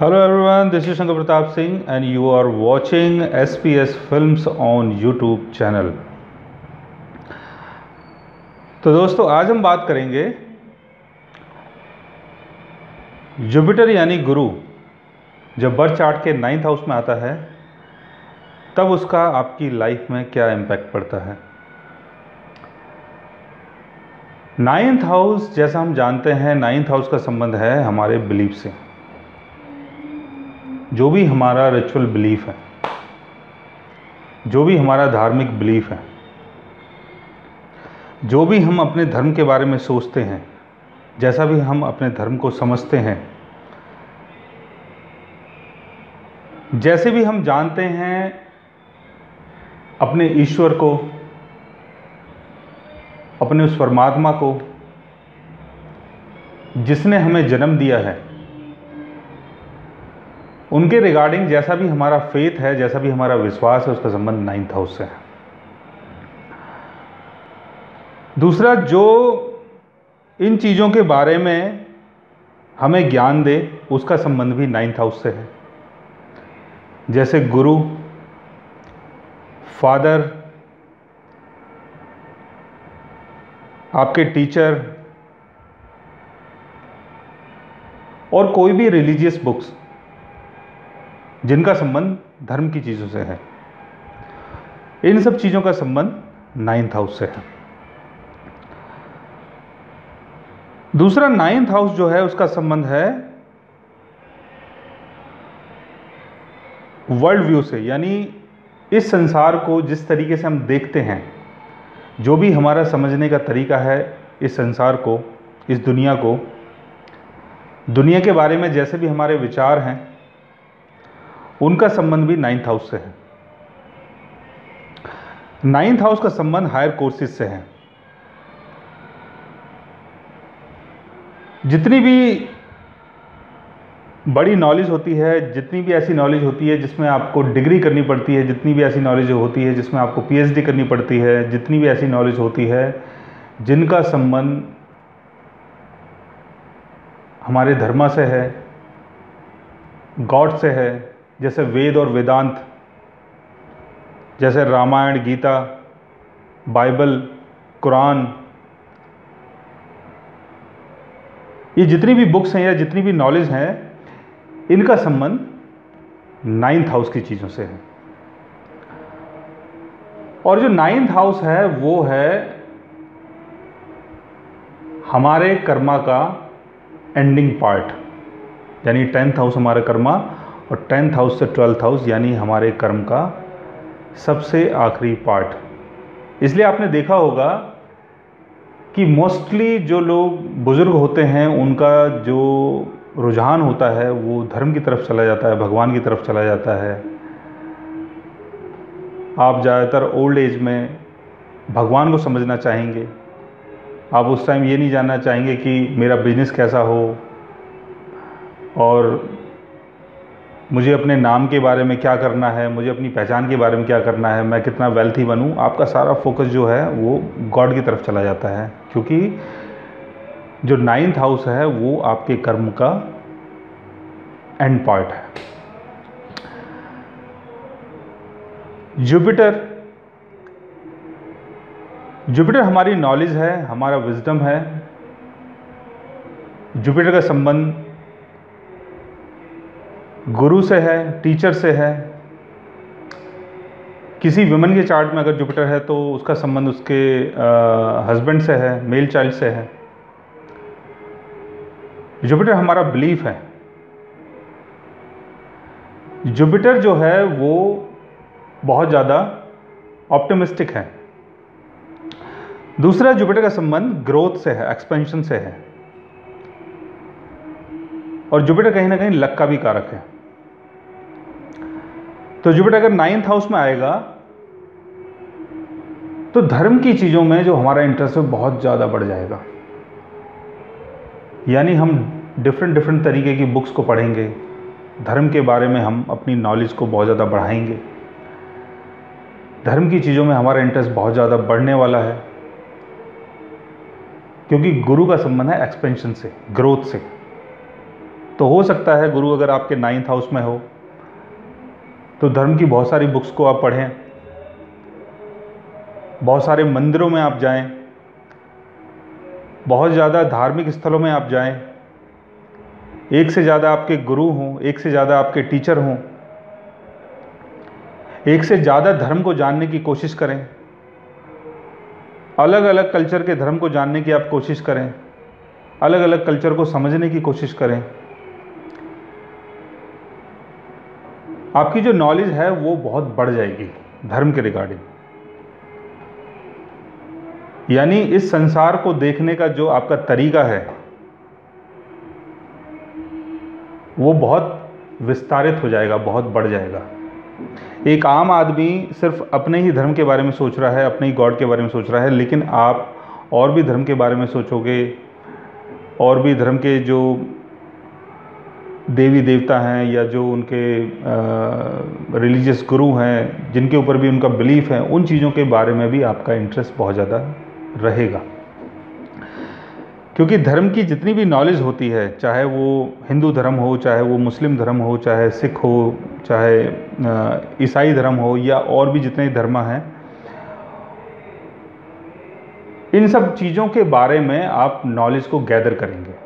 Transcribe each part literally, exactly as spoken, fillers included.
Hello everyone, this is Shankar Pratap Singh and you are watching SPS films on YouTube channel. तो दोस्तों, आज हम बात करेंगे जुपिटर यानी गुरु जब बर्थ चार्ट के नाइन्थ हाउस में आता है तब उसका आपकी लाइफ में क्या इम्पैक्ट पड़ता है। नाइन्थ हाउस, जैसा हम जानते हैं, नाइन्थ हाउस का संबंध है हमारे बिलीफ से, जो भी हमारा रिचुअल बिलीफ है, जो भी हमारा धार्मिक बिलीफ है, जो भी हम अपने धर्म के बारे में सोचते हैं, जैसा भी हम अपने धर्म को समझते हैं, जैसे भी हम जानते हैं अपने ईश्वर को, अपने उस परमात्मा को जिसने हमें जन्म दिया है, उनके रिगार्डिंग जैसा भी हमारा फेथ है, जैसा भी हमारा विश्वास है, उसका संबंध नाइन्थ हाउस से है। दूसरा, जो इन चीज़ों के बारे में हमें ज्ञान दे उसका संबंध भी नाइन्थ हाउस से है, जैसे गुरु, फादर, आपके टीचर और कोई भी रिलीजियस बुक्स जिनका संबंध धर्म की चीज़ों से है। इन सब चीज़ों का संबंध नाइन्थ हाउस से है। दूसरा, नाइन्थ हाउस जो है उसका संबंध है वर्ल्ड व्यू से, यानी इस संसार को जिस तरीके से हम देखते हैं, जो भी हमारा समझने का तरीका है इस संसार को, इस दुनिया को, दुनिया के बारे में जैसे भी हमारे विचार हैं, उनका संबंध भी नाइन्थ हाउस से है। नाइन्थ हाउस का संबंध हायर कोर्सेज से है। जितनी भी बड़ी नॉलेज होती है, जितनी भी ऐसी नॉलेज होती है जिसमें आपको डिग्री करनी पड़ती है, जितनी भी ऐसी नॉलेज होती है जिसमें आपको पीएचडी करनी पड़ती है, जितनी भी ऐसी नॉलेज होती है जिनका संबंध हमारे धर्म से है, गॉड से है, जैसे वेद और वेदांत, जैसे रामायण, गीता, बाइबल, कुरान, ये जितनी भी बुक्स हैं या जितनी भी नॉलेज हैं, इनका संबंध नाइन्थ हाउस की चीज़ों से है। और जो नाइन्थ हाउस है वो है हमारे कर्मा का एंडिंग पार्ट, यानी टेंथ हाउस हमारा कर्मा, और टेंथ हाउस से ट्वेल्थ हाउस यानी हमारे कर्म का सबसे आखिरी पार्ट। इसलिए आपने देखा होगा कि मोस्टली जो लोग बुज़ुर्ग होते हैं उनका जो रुझान होता है वो धर्म की तरफ चला जाता है, भगवान की तरफ चला जाता है। आप ज़्यादातर ओल्ड एज में भगवान को समझना चाहेंगे। आप उस टाइम ये नहीं जानना चाहेंगे कि मेरा बिजनेस कैसा हो और मुझे अपने नाम के बारे में क्या करना है, मुझे अपनी पहचान के बारे में क्या करना है, मैं कितना वेल्थी बनूं। आपका सारा फोकस जो है वो गॉड की तरफ चला जाता है, क्योंकि जो नाइन्थ हाउस है वो आपके कर्म का एंड पार्ट है। जुपिटर जुपिटर हमारी नॉलेज है, हमारा विजडम है। जुपिटर का संबंध गुरु से है, टीचर से है। किसी वुमन के चार्ट में अगर जुपिटर है तो उसका संबंध उसके हस्बैंड से है, मेल चाइल्ड से है। जुपिटर हमारा बिलीफ है। जुपिटर जो है वो बहुत ज़्यादा ऑप्टिमिस्टिक है। दूसरा, जुपिटर का संबंध ग्रोथ से है, एक्सपेंशन से है। और जुपिटर कहीं ना कहीं लक का भी कारक है। तो जुपिटर अगर नाइन्थ हाउस में आएगा तो धर्म की चीज़ों में जो हमारा इंटरेस्ट है बहुत ज़्यादा बढ़ जाएगा, यानी हम डिफरेंट डिफरेंट तरीके की बुक्स को पढ़ेंगे, धर्म के बारे में हम अपनी नॉलेज को बहुत ज़्यादा बढ़ाएंगे, धर्म की चीज़ों में हमारा इंटरेस्ट बहुत ज़्यादा बढ़ने वाला है, क्योंकि गुरु का संबंध है एक्सपेंशन से, ग्रोथ से। तो हो सकता है गुरु अगर आपके नाइन्थ हाउस में हो तो धर्म की बहुत सारी बुक्स को आप पढ़ें, बहुत सारे मंदिरों में आप जाएं, बहुत ज़्यादा धार्मिक स्थलों में आप जाएं, एक से ज़्यादा आपके गुरु हों, एक से ज़्यादा आपके टीचर हों, एक से ज़्यादा धर्म को जानने की कोशिश करें, अलग अलग कल्चर के धर्म को जानने की आप कोशिश करें, अलग अलग कल्चर को समझने की कोशिश करें। आपकी जो नॉलेज है वो बहुत बढ़ जाएगी धर्म के रिगार्डिंग। यानी इस संसार को देखने का जो आपका तरीका है वो बहुत विस्तारित हो जाएगा, बहुत बढ़ जाएगा। एक आम आदमी सिर्फ अपने ही धर्म के बारे में सोच रहा है, अपने ही गॉड के बारे में सोच रहा है, लेकिन आप और भी धर्म के बारे में सोचोगे, और भी धर्म के जो देवी देवता हैं या जो उनके रिलीजियस गुरु हैं जिनके ऊपर भी उनका बिलीफ है, उन चीज़ों के बारे में भी आपका इंटरेस्ट बहुत ज़्यादा रहेगा। क्योंकि धर्म की जितनी भी नॉलेज होती है, चाहे वो हिंदू धर्म हो, चाहे वो मुस्लिम धर्म हो, चाहे सिख हो, चाहे ईसाई धर्म हो, या और भी जितने धर्म हैं, इन सब चीज़ों के बारे में आप नॉलेज को गैदर करेंगे।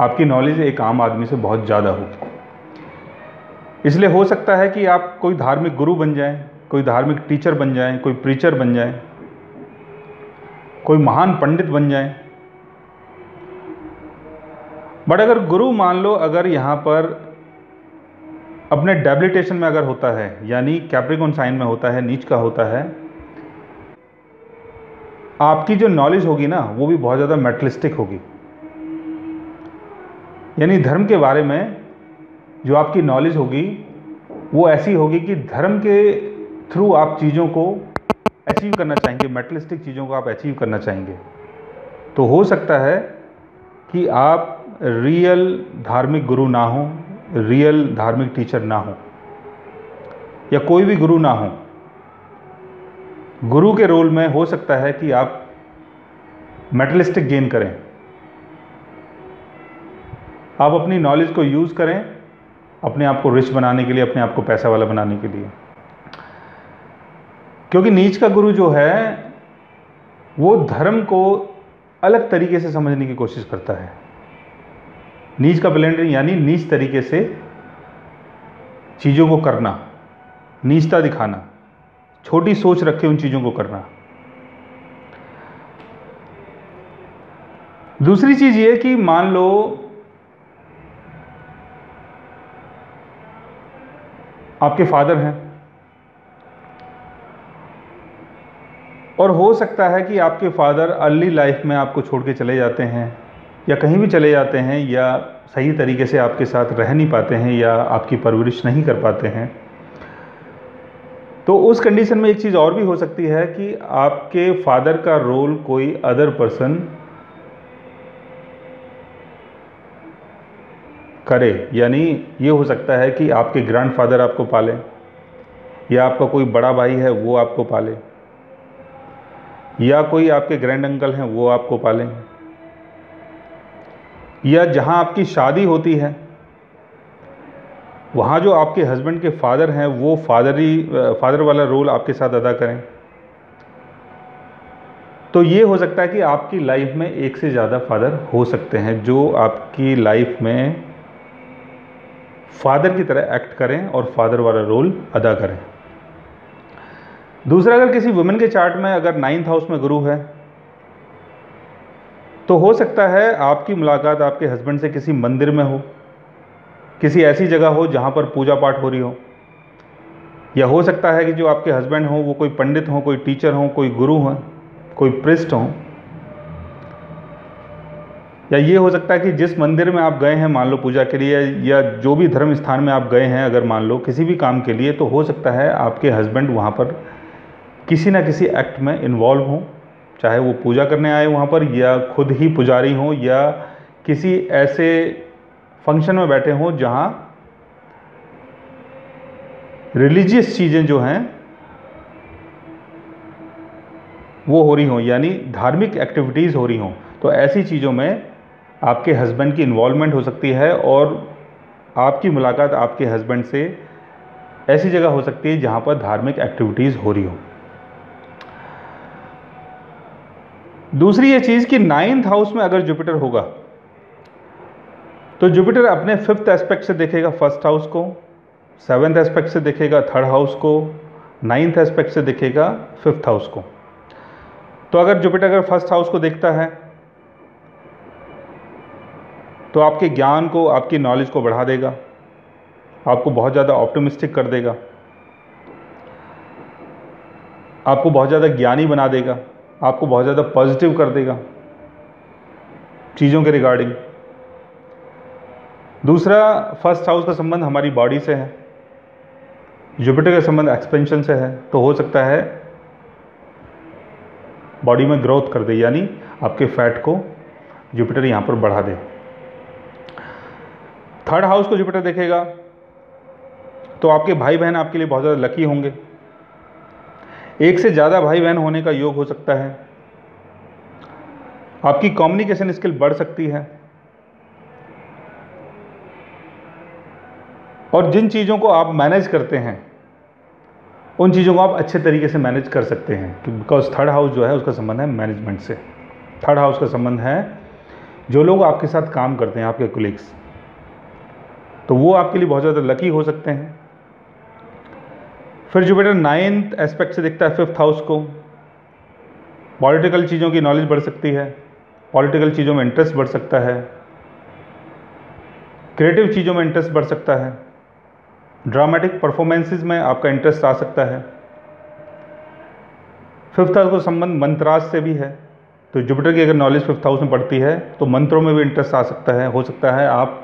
आपकी नॉलेज एक आम आदमी से बहुत ज़्यादा होगी। इसलिए हो सकता है कि आप कोई धार्मिक गुरु बन जाएं, कोई धार्मिक टीचर बन जाएं, कोई प्रीचर बन जाएं, कोई महान पंडित बन जाएं। बट अगर गुरु मान लो अगर यहाँ पर अपने डेबिलिटेशन में अगर होता है, यानी कैप्रिकॉन साइन में होता है, नीच का होता है, आपकी जो नॉलेज होगी ना वो भी बहुत ज़्यादा मेटलिस्टिक होगी। यानी धर्म के बारे में जो आपकी नॉलेज होगी वो ऐसी होगी कि धर्म के थ्रू आप चीज़ों को अचीव करना चाहेंगे, मेटलिस्टिक चीज़ों को आप अचीव करना चाहेंगे। तो हो सकता है कि आप रियल धार्मिक गुरु ना हो, रियल धार्मिक टीचर ना हो, या कोई भी गुरु ना हो। गुरु के रोल में हो सकता है कि आप मेटलिस्टिक गेन करें, आप अपनी नॉलेज को यूज़ करें अपने आप को रिच बनाने के लिए, अपने आप को पैसा वाला बनाने के लिए। क्योंकि नीच का गुरु जो है वो धर्म को अलग तरीके से समझने की कोशिश करता है, नीच का ब्लेंडर, यानी नीच तरीके से चीज़ों को करना, नीचता दिखाना, छोटी सोच रख के उन चीज़ों को करना। दूसरी चीज़ ये कि मान लो आपके फादर हैं, और हो सकता है कि आपके फादर अर्ली लाइफ में आपको छोड़ के चले जाते हैं, या कहीं भी चले जाते हैं, या सही तरीके से आपके साथ रह नहीं पाते हैं, या आपकी परवरिश नहीं कर पाते हैं। तो उस कंडीशन में एक चीज़ और भी हो सकती है कि आपके फादर का रोल कोई अदर पर्सन करे। यानी ये हो सकता है कि आपके ग्रैंडफादर आपको पाले, या आपका कोई बड़ा भाई है वो आपको पाले, या कोई आपके ग्रैंड अंकल हैं वो आपको पाले, या जहाँ आपकी शादी होती है वहाँ जो आपके हस्बैंड के फादर हैं वो फादरी फादर वाला रोल आपके साथ अदा करें। तो ये हो सकता है कि आपकी लाइफ में एक से ज़्यादा फादर हो सकते हैं जो आपकी लाइफ में फादर की तरह एक्ट करें और फादर वाला रोल अदा करें। दूसरा, अगर किसी वुमेन के चार्ट में अगर नाइन्थ हाउस में गुरु है तो हो सकता है आपकी मुलाकात आपके हस्बैंड से किसी मंदिर में हो, किसी ऐसी जगह हो जहाँ पर पूजा पाठ हो रही हो, या हो सकता है कि जो आपके हस्बैंड हो वो कोई पंडित हो, कोई टीचर हो, कोई गुरु हो, कोई प्रिस्ट हो, या ये हो सकता है कि जिस मंदिर में आप गए हैं मान लो पूजा के लिए, या जो भी धर्म स्थान में आप गए हैं अगर मान लो किसी भी काम के लिए, तो हो सकता है आपके हस्बैंड वहाँ पर किसी ना किसी एक्ट में इन्वॉल्व हों, चाहे वो पूजा करने आए वहाँ पर, या खुद ही पुजारी हों, या किसी ऐसे फंक्शन में बैठे हों जहाँ रिलीजियस चीज़ें जो हैं वो हो रही हों, यानी धार्मिक एक्टिविटीज़ हो रही हों। तो ऐसी चीज़ों में आपके हस्बैंड की इन्वॉल्वमेंट हो सकती है और आपकी मुलाकात आपके हस्बैंड से ऐसी जगह हो सकती है जहाँ पर धार्मिक एक्टिविटीज़ हो रही हो। दूसरी ये चीज़ कि नाइन्थ हाउस में अगर जुपिटर होगा तो जुपिटर अपने फिफ्थ एस्पेक्ट से देखेगा फर्स्ट हाउस को, सेवेंथ एस्पेक्ट से देखेगा थर्ड हाउस को, नाइन्थ एस्पेक्ट से देखेगा फिफ्थ हाउस को। तो अगर जुपिटर अगर फर्स्ट हाउस को देखता है तो आपके ज्ञान को, आपकी नॉलेज को बढ़ा देगा, आपको बहुत ज़्यादा ऑप्टिमिस्टिक कर देगा, आपको बहुत ज़्यादा ज्ञानी बना देगा, आपको बहुत ज़्यादा पॉजिटिव कर देगा चीज़ों के रिगार्डिंग। दूसरा, फर्स्ट हाउस का संबंध हमारी बॉडी से है, जुपिटर का संबंध एक्सपेंशन से है, तो हो सकता है बॉडी में ग्रोथ कर दे, यानी आपके फैट को जुपिटर यहाँ पर बढ़ा दे। थर्ड हाउस को जुपिटर देखेगा तो आपके भाई बहन आपके लिए बहुत ज़्यादा लकी होंगे, एक से ज़्यादा भाई बहन होने का योग हो सकता है, आपकी कम्युनिकेशन स्किल बढ़ सकती है। और जिन चीज़ों को आप मैनेज करते हैं उन चीज़ों को आप अच्छे तरीके से मैनेज कर सकते हैं, बिकॉज थर्ड हाउस जो है उसका संबंध है मैनेजमेंट से। थर्ड हाउस का संबंध है जो लोग आपके साथ काम करते हैं, आपके कोलीग्स, तो वो आपके लिए बहुत ज़्यादा लकी हो सकते हैं। फिर जुपिटर नाइन्थ एस्पेक्ट से देखता है फिफ्थ हाउस को, पॉलिटिकल चीज़ों की नॉलेज बढ़ सकती है, पॉलिटिकल चीज़ों में इंटरेस्ट बढ़ सकता है, क्रिएटिव चीज़ों में इंटरेस्ट बढ़ सकता है, ड्रामेटिक परफॉर्मेंसेस में आपका इंटरेस्ट आ सकता है। फिफ्थ हाउस का संबंध मंत्रास से भी है, तो जुपिटर की अगर नॉलेज फिफ्थ हाउस में पड़ती है तो मंत्रों में भी इंटरेस्ट आ सकता है, हो सकता है आप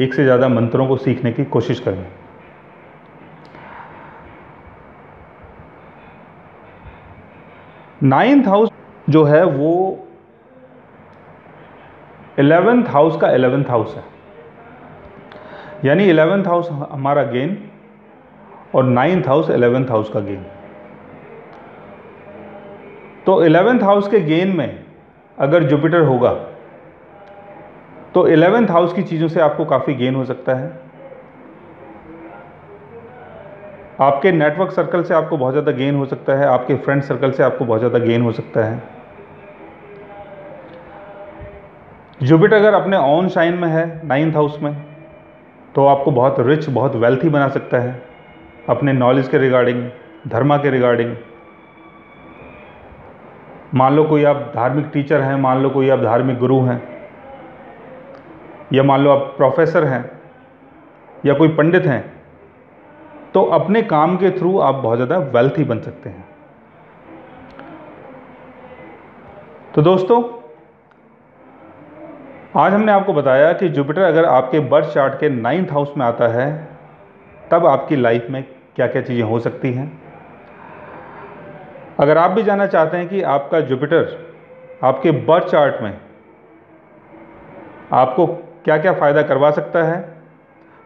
एक से ज़्यादा मंत्रों को सीखने की कोशिश करें। नाइन्थ हाउस जो है वो एलेवेंथ हाउस का एलेवेंथ हाउस है, यानी एलेवेंथ हाउस हमारा गेन और नाइन्थ हाउस एलेवेंथ हाउस का गेन। तो एलेवेंथ हाउस के गेन में अगर जुपिटर होगा तो एलेवेंथ हाउस की चीज़ों से आपको काफ़ी गेन हो सकता है, आपके नेटवर्क सर्कल से आपको बहुत ज़्यादा गेन हो सकता है, आपके फ्रेंड सर्कल से आपको बहुत ज़्यादा गेन हो सकता है। जुपिटर अगर अपने ऑन शाइन में है नाइन्थ हाउस में तो आपको बहुत रिच, बहुत वेल्थी बना सकता है अपने नॉलेज के रिगार्डिंग, धर्मा के रिगार्डिंग। मान लो कोई आप धार्मिक टीचर हैं, मान लो कोई आप धार्मिक गुरु हैं, या मान लो आप प्रोफेसर हैं या कोई पंडित हैं, तो अपने काम के थ्रू आप बहुत ज़्यादा वेल्थी बन सकते हैं। तो दोस्तों, आज हमने आपको बताया कि जुपिटर अगर आपके बर्थ चार्ट के नाइन्थ हाउस में आता है तब आपकी लाइफ में क्या क्या चीज़ें हो सकती हैं। अगर आप भी जानना चाहते हैं कि आपका जुपिटर आपके बर्थ चार्ट में आपको क्या क्या फ़ायदा करवा सकता है,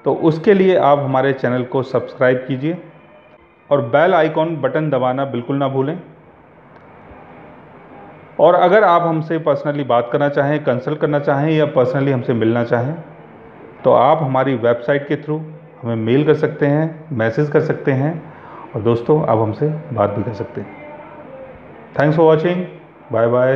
तो उसके लिए आप हमारे चैनल को सब्सक्राइब कीजिए और बेल आइकॉन बटन दबाना बिल्कुल ना भूलें। और अगर आप हमसे पर्सनली बात करना चाहें, कंसल्ट करना चाहें या पर्सनली हमसे मिलना चाहें, तो आप हमारी वेबसाइट के थ्रू हमें मेल कर सकते हैं, मैसेज कर सकते हैं, और दोस्तों आप हमसे बात भी कर सकते हैं। Thanks for watching, bye bye.